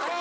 She's